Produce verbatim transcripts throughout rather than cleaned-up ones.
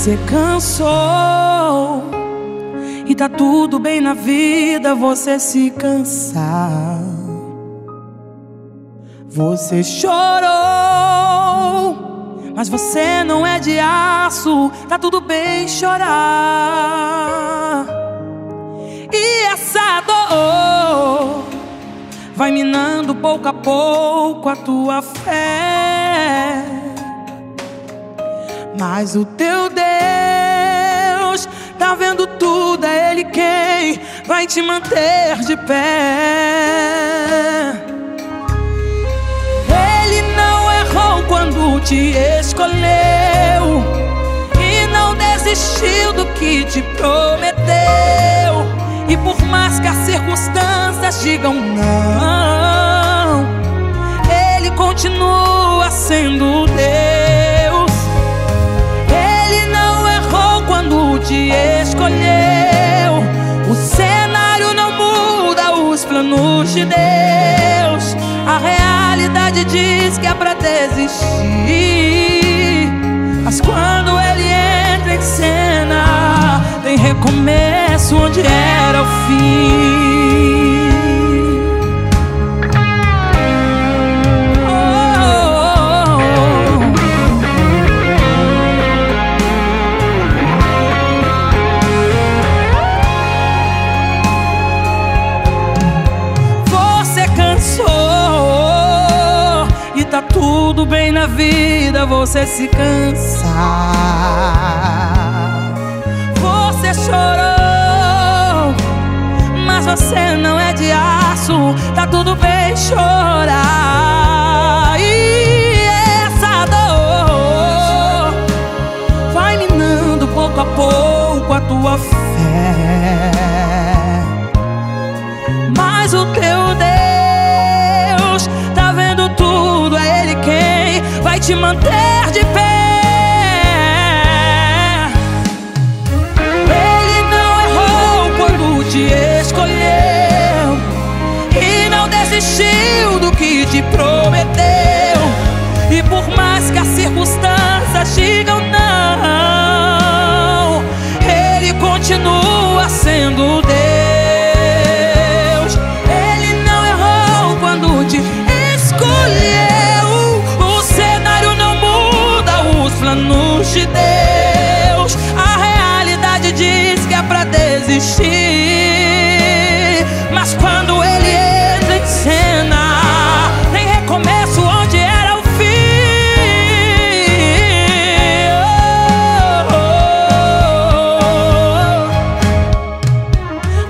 Você cansou e tá tudo bem na vida você se cansar. Você chorou, mas você não é de aço, tá tudo bem chorar. E essa dor vai minando pouco a pouco a tua fé, mas o teu Deus tá vendo tudo, é Ele quem vai te manter de pé. Ele não errou quando te escolheu e não desistiu do que te prometeu. E por mais que as circunstâncias digam não, Ele continua sendo Deus. Te escolheu, o cenário não muda, os planos de Deus. A realidade diz que é pra desistir, mas quando Ele entra em cena, tem recomeço onde era o fim. Tá tudo bem na vida você se cansar. Você chorou, mas você não é de aço, tá tudo bem chorar. E essa dor vai minando pouco a pouco a tua fé, mas o teu Deus tá vendo tudo, é Ele quem vai te manter de pé. Ele não errou quando te escolheu e não desistiu do que te prometeu. E por mais que as circunstâncias digam não, Ele continua sendo Deus. Ele não errou quando te escolheu, planos de Deus. A realidade diz que é pra desistir, mas quando Ele entra em cena, tem recomeço onde era o fim.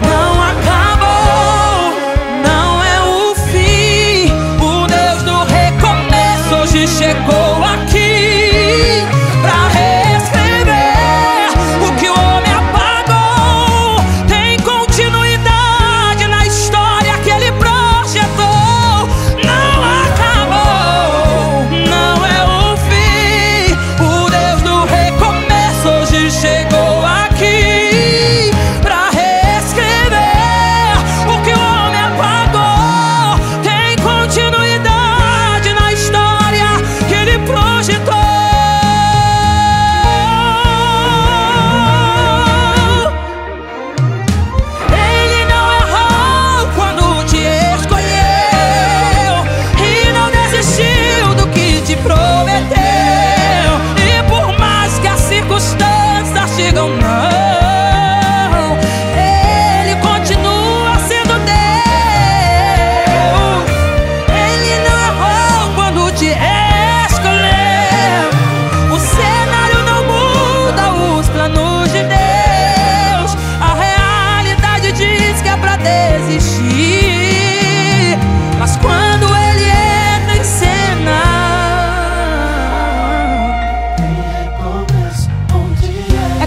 Não acabou, não é o fim. O Deus do recomeço hoje chegou aqui pra reescrever o que o homem apagou. Tem continuidade na história que Ele projetou. Não acabou, não é o fim. O Deus do recomeço hoje chegou aqui pra reescrever o que o homem apagou. Tem continuidade na história que Ele projetou.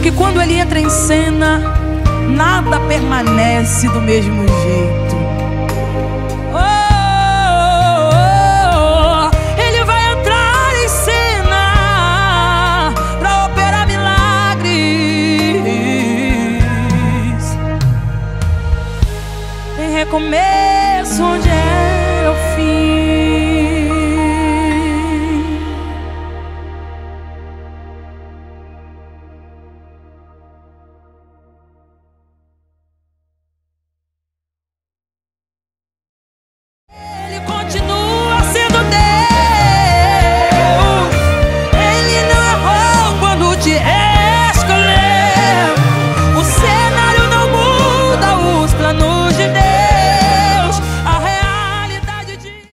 Que quando Ele entra em cena, nada permanece do mesmo jeito. Oh, oh, oh, Ele vai entrar em cena pra operar milagres. Tem recomeço onde era o fim.